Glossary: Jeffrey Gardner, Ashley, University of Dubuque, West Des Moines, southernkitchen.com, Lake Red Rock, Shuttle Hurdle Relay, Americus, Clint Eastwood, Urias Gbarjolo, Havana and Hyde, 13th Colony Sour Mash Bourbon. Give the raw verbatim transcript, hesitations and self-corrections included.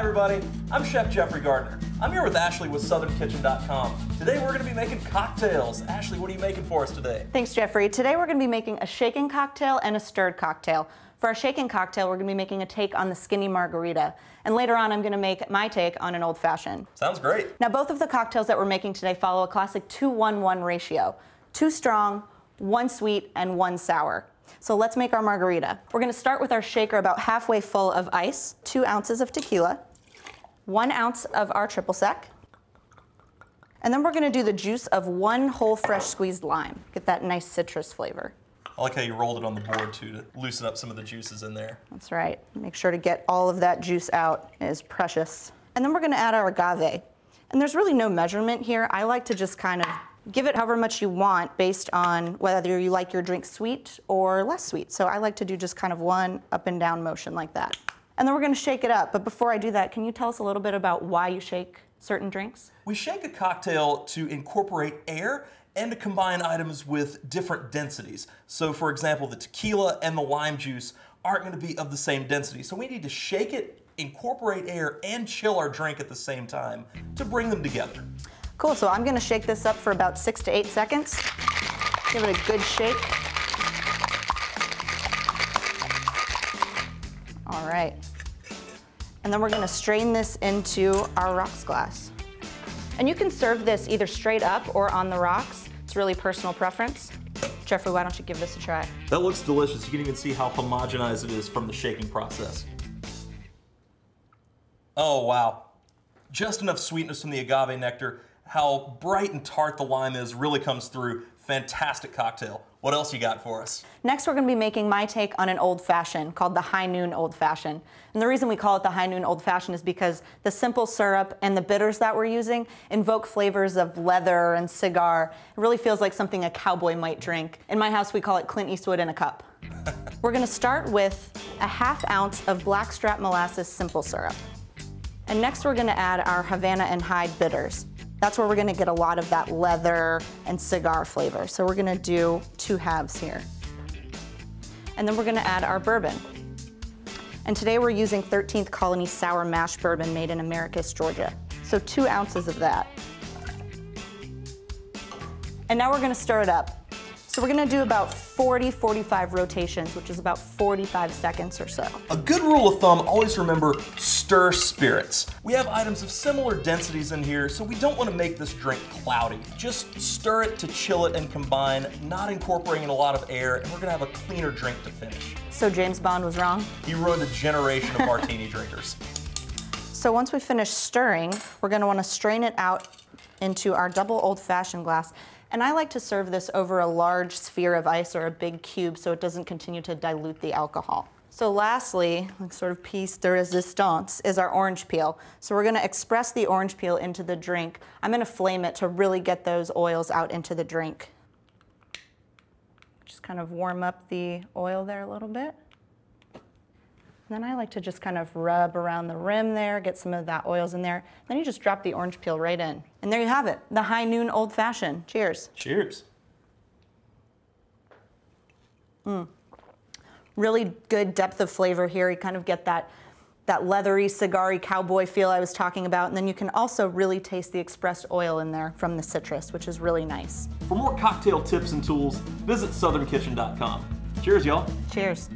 Hi everybody, I'm Chef Jeffrey Gardner. I'm here with Ashley with southern kitchen dot com. Today we're gonna be making cocktails. Ashley, what are you making for us today? Thanks, Jeffrey. Today we're gonna be making a shaken cocktail and a stirred cocktail. For our shaken cocktail, we're gonna be making a take on the skinny margarita. And later on, I'm gonna make my take on an old fashioned. Sounds great. Now, both of the cocktails that we're making today follow a classic two one one ratio. Two strong, one sweet, and one sour. So let's make our margarita. We're gonna start with our shaker about halfway full of ice, two ounces of tequila, one ounce of our triple sec, and then we're gonna do the juice of one whole fresh squeezed lime. Get that nice citrus flavor. I like how you rolled it on the board too, to loosen up some of the juices in there. That's right. Make sure to get all of that juice out. It is precious. And then we're gonna add our agave. And there's really no measurement here. I like to just kind of give it however much you want based on whether you like your drink sweet or less sweet. So I like to do just kind of one up and down motion like that. And then we're gonna shake it up. But before I do that, can you tell us a little bit about why you shake certain drinks? We shake a cocktail to incorporate air and to combine items with different densities. So for example, the tequila and the lime juice aren't gonna be of the same density. So we need to shake it, incorporate air, and chill our drink at the same time to bring them together. Cool, so I'm gonna shake this up for about six to eight seconds. Give it a good shake. All right. And then we're gonna strain this into our rocks glass. And you can serve this either straight up or on the rocks. It's really personal preference. Jeffrey, why don't you give this a try? That looks delicious. You can even see how homogenized it is from the shaking process. Oh, wow. Just enough sweetness from the agave nectar. How bright and tart the lime is really comes through. Fantastic cocktail. What else you got for us? Next, we're gonna be making my take on an old fashioned called the High Noon Old Fashioned. And the reason we call it the High Noon Old Fashioned is because the simple syrup and the bitters that we're using invoke flavors of leather and cigar. It really feels like something a cowboy might drink. In my house, we call it Clint Eastwood in a cup. We're gonna start with a half ounce of blackstrap molasses simple syrup. And next, we're gonna add our Havana and Hyde bitters. That's where we're gonna get a lot of that leather and cigar flavor. So we're gonna do two halves here. And then we're gonna add our bourbon. And today we're using thirteenth Colony Sour Mash Bourbon made in Americus, Georgia. So two ounces of that. And now we're gonna stir it up. So we're gonna do about forty, forty-five rotations, which is about forty-five seconds or so. A good rule of thumb, always remember, stir spirits. We have items of similar densities in here, so we don't want to make this drink cloudy. Just stir it to chill it and combine, not incorporating a lot of air, and we're gonna have a cleaner drink to finish. So James Bond was wrong? He ruined a generation of martini drinkers. So once we finish stirring, we're gonna wanna strain it out into our double old-fashioned glass. And I like to serve this over a large sphere of ice or a big cube so it doesn't continue to dilute the alcohol. So lastly, like sort of piece de resistance, is our orange peel. So we're gonna express the orange peel into the drink. I'm gonna flame it to really get those oils out into the drink. Just kind of warm up the oil there a little bit. And then I like to just kind of rub around the rim there, get some of that oils in there. Then you just drop the orange peel right in. And there you have it, the High Noon Old Fashioned. Cheers. Cheers. Mm. Really good depth of flavor here. You kind of get that, that leathery, cigar-y cowboy feel I was talking about. And then you can also really taste the expressed oil in there from the citrus, which is really nice. For more cocktail tips and tools, visit southern kitchen dot com. Cheers, y'all. Cheers.